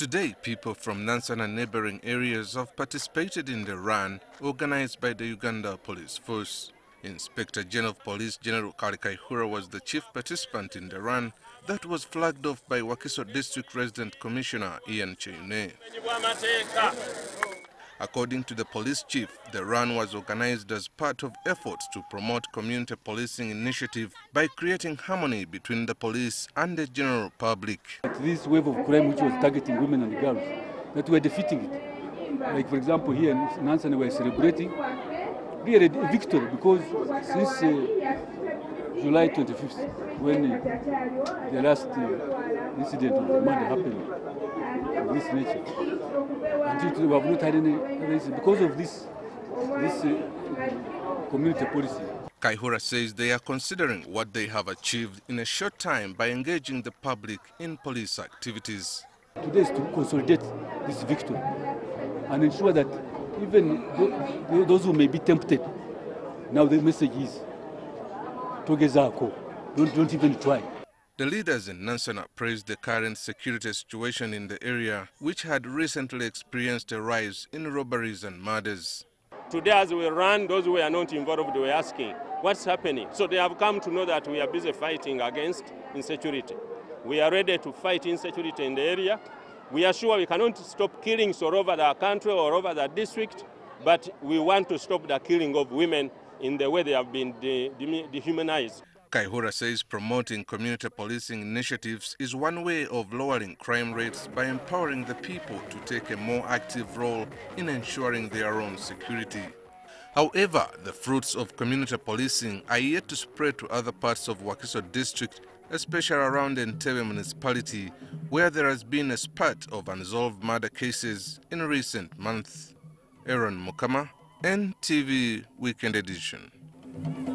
Today, people from Nansana and neighboring areas have participated in the run organized by the Uganda Police Force. Inspector General of Police General Kale Kayihura was the chief participant in the run that was flagged off by Wakiso District Resident Commissioner Ian Cheyne. According to the police chief, the run was organized as part of efforts to promote community policing initiative by creating harmony between the police and the general public. This wave of crime which was targeting women and girls, that we are defeating it. Like for example here in Nansana we are celebrating really a victory because since July 25th when the last incident of the murder happened of this nature, until we have not had any reason because of this community policy. Kayihura says they are considering what they have achieved in a short time by engaging the public in police activities. Today is to consolidate this victory and ensure that even those who may be tempted, now the message is, together, don't even try. The leaders in Nansana praised the current security situation in the area, which had recently experienced a rise in robberies and murders. Today as we ran, those who were not involved were asking, what's happening? So they have come to know that we are busy fighting against insecurity. We are ready to fight insecurity in the area. We are sure we cannot stop killings all over the country or over the district, but we want to stop the killing of women in the way they have been dehumanized. Kayihura says promoting community policing initiatives is one way of lowering crime rates by empowering the people to take a more active role in ensuring their own security. However, the fruits of community policing are yet to spread to other parts of Wakiso District, especially around Entebbe municipality, where there has been a spurt of unsolved murder cases in recent months. Aaron Mukama, NTV Weekend Edition.